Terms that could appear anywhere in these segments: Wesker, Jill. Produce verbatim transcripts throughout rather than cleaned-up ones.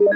Yeah.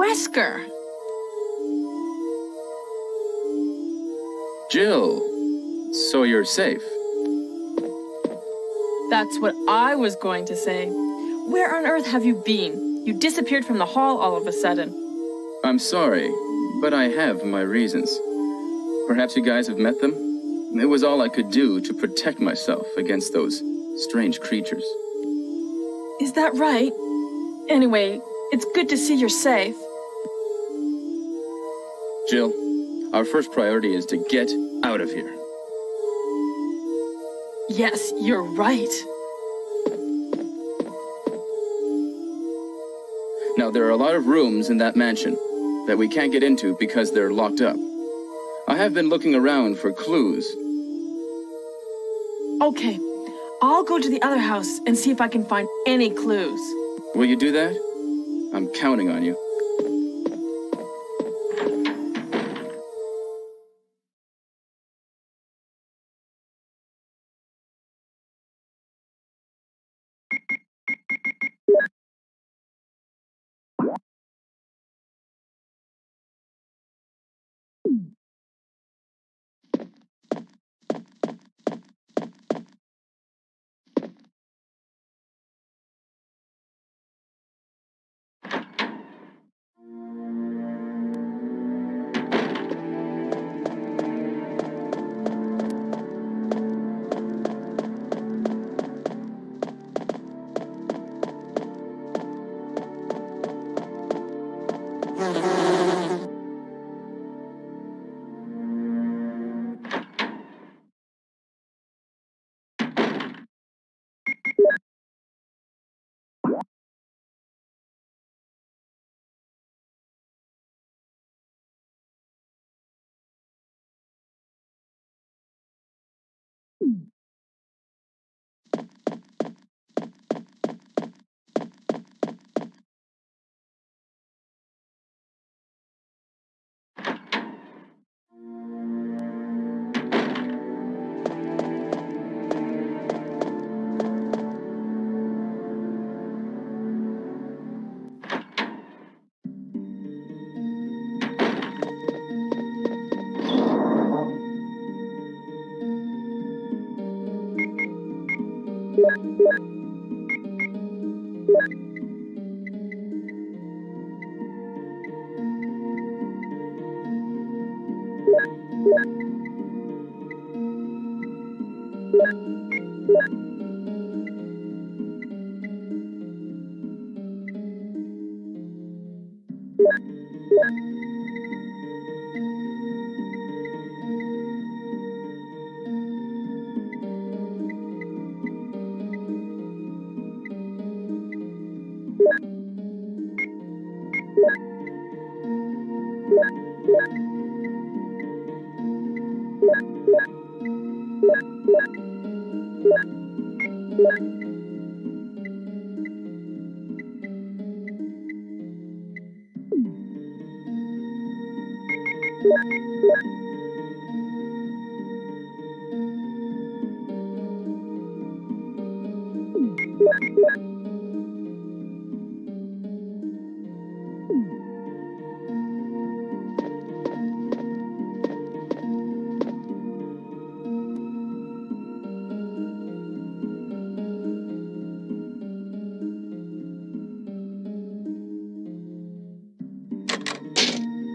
Wesker. Jill, so you're safe. That's what I was going to say. Where on earth have you been? You disappeared from the hall all of a sudden. I'm sorry, but I have my reasons. Perhaps you guys have met them? It was all I could do to protect myself against those strange creatures. Is that right? Anyway, it's good to see you're safe. Jill, our first priority is to get out of here. Yes, you're right. Now, there are a lot of rooms in that mansion that we can't get into because they're locked up. I have been looking around for clues. Okay, I'll go to the other house and see if I can find any clues. Will you do that? I'm counting on you.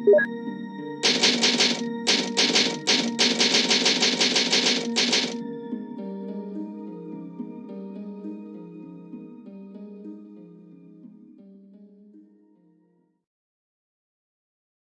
Yeah.